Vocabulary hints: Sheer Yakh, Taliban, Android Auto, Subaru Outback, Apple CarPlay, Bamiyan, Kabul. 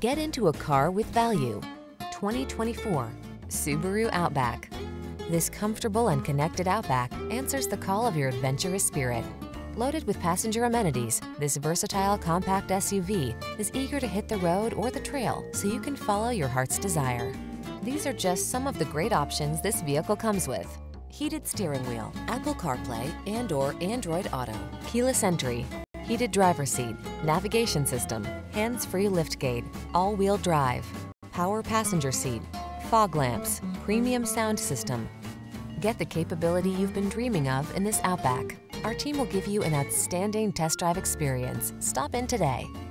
Get into a car with value. 2024 Subaru Outback. This comfortable and connected Outback answers the call of your adventurous spirit. Loaded with passenger amenities, this versatile compact SUV is eager to hit the road or the trail so you can follow your heart's desire. These are just some of the great options this vehicle comes with: heated steering wheel, Apple CarPlay and/or Android Auto, keyless entry, heated driver's seat, navigation system, hands-free liftgate, all-wheel drive, power passenger seat, fog lamps, premium sound system. Get the capability you've been dreaming of in this Outback. Our team will give you an outstanding test drive experience. Stop in today.